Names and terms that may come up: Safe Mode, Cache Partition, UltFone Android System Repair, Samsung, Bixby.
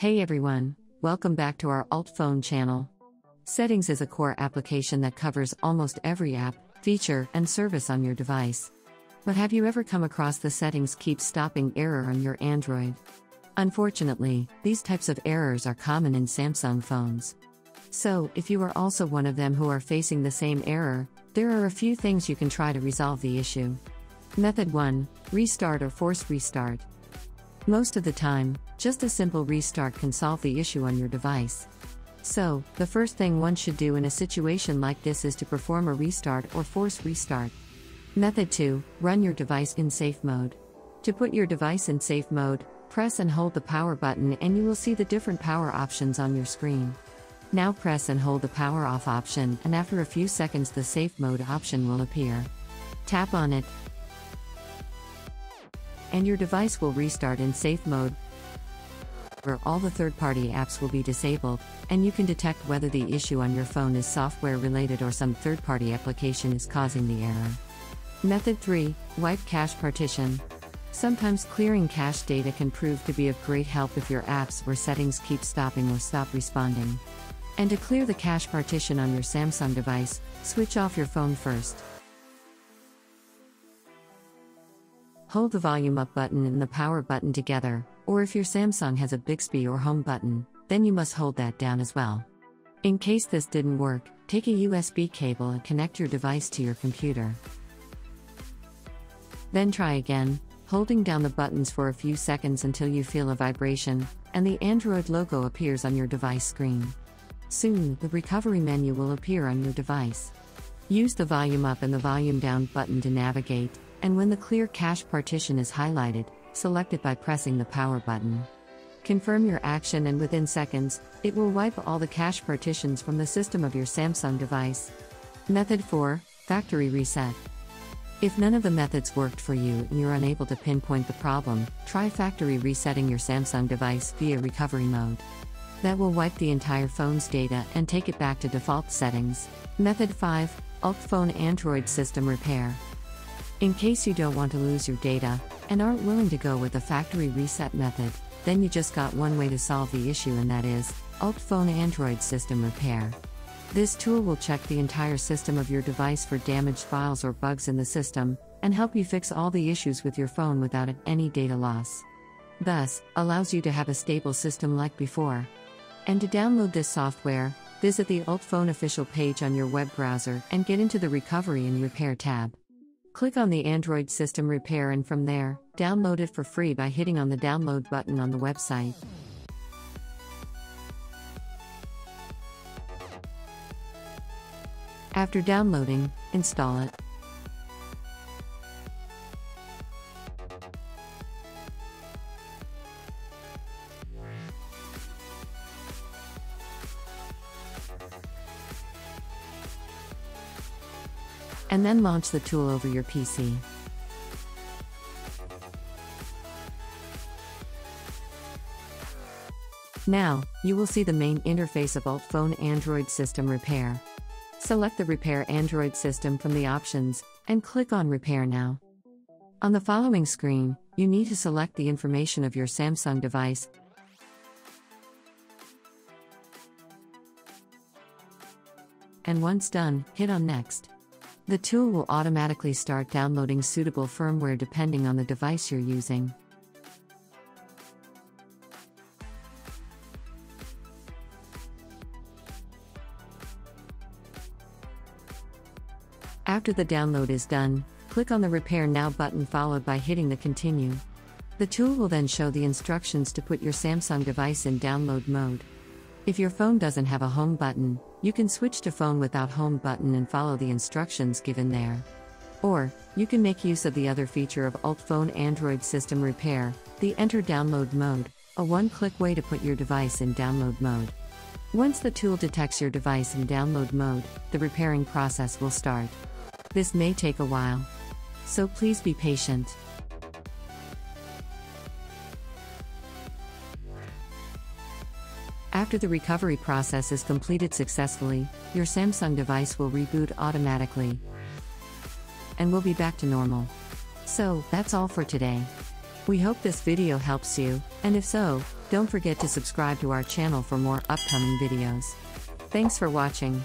Hey everyone, welcome back to our UltFone channel. Settings is a core application that covers almost every app, feature, and service on your device. But have you ever come across the settings keep stopping error on your Android? Unfortunately, these types of errors are common in Samsung phones. So, if you are also one of them who are facing the same error, there are a few things you can try to resolve the issue. Method 1. Restart or force restart. Most of the time, just a simple restart can solve the issue on your device. So, the first thing one should do in a situation like this is to perform a restart or force restart. Method 2. Run your device in safe mode. To put your device in safe mode, press and hold the power button and you will see the different power options on your screen. Now press and hold the power off option and after a few seconds the safe mode option will appear. Tap on it, and your device will restart in safe mode, where all the third-party apps will be disabled, and you can detect whether the issue on your phone is software-related or some third-party application is causing the error. Method 3. Wipe cache partition. Sometimes clearing cache data can prove to be of great help if your apps or settings keep stopping or stop responding. And to clear the cache partition on your Samsung device, switch off your phone first. Hold the volume up button and the power button together, or if your Samsung has a Bixby or home button, then you must hold that down as well. In case this didn't work, take a USB cable and connect your device to your computer. Then try again, holding down the buttons for a few seconds until you feel a vibration, and the Android logo appears on your device screen. Soon, the recovery menu will appear on your device. Use the volume up and the volume down button to navigate, and when the clear cache partition is highlighted, select it by pressing the power button. Confirm your action and within seconds, it will wipe all the cache partitions from the system of your Samsung device. Method 4. Factory reset. If none of the methods worked for you and you're unable to pinpoint the problem, try factory resetting your Samsung device via recovery mode. That will wipe the entire phone's data and take it back to default settings. Method 5. UltFone Android System Repair. In case you don't want to lose your data, and aren't willing to go with the factory reset method, then you just got one way to solve the issue and that is, UltFone Android System Repair. This tool will check the entire system of your device for damaged files or bugs in the system, and help you fix all the issues with your phone without any data loss. Thus, allows you to have a stable system like before. And to download this software, visit the UltFone official page on your web browser and get into the Recovery and Repair tab. Click on the Android System Repair and from there, download it for free by hitting on the download button on the website. After downloading, install it. And then launch the tool over your PC. Now, you will see the main interface of UltFone Android System Repair. Select the Repair Android System from the options, and click on Repair Now. On the following screen, you need to select the information of your Samsung device, and once done, hit on Next. The tool will automatically start downloading suitable firmware depending on the device you're using. After the download is done, click on the Repair Now button followed by hitting the Continue. The tool will then show the instructions to put your Samsung device in download mode. If your phone doesn't have a home button, you can switch to phone without home button and follow the instructions given there. Or, you can make use of the other feature of UltFone Android System Repair, the Enter Download Mode, a one-click way to put your device in download mode. Once the tool detects your device in download mode, the repairing process will start. This may take a while, so please be patient. After the recovery process is completed successfully, your Samsung device will reboot automatically, and we'll be back to normal. So, that's all for today. We hope this video helps you, and if so, don't forget to subscribe to our channel for more upcoming videos. Thanks for watching.